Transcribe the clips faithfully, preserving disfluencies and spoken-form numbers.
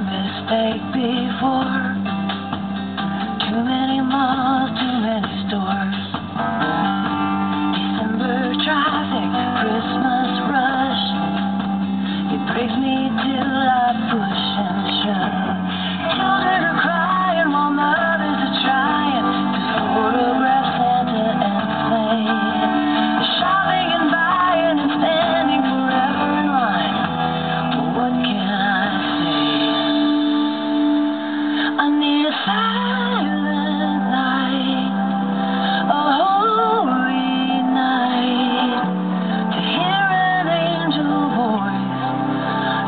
Mistake before. Too many malls, too many stores. December traffic, Christmas rush. It breaks me till I push and shove. Children are crying while mothers are trying to photograph Santa and play. Shopping and buying and standing forever in line. But what can I say? I need a silent night, a holy night, to hear an angel voice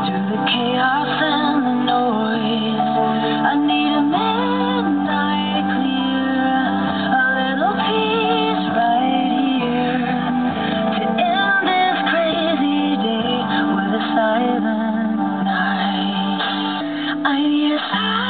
through the chaos and the noise. I need a midnight clear, a little peace right here, to end this crazy day with a silent night. I need a silent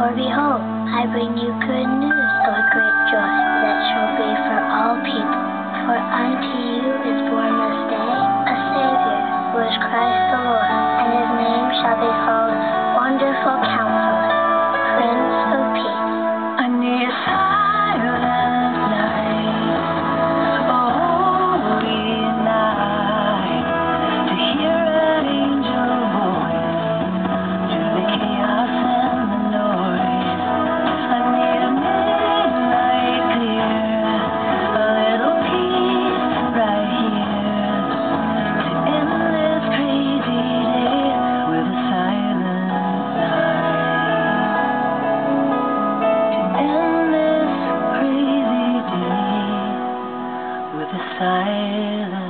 For behold, I bring you good news of great joy that shall be for all people. For unto you is born this day a Savior, who is Christ the Lord, and his name shall be called Wonderful Counselor, Prince of Peace. I need a silent night, a holy night, to hear an angel voice through the chaos and the noise. Silence.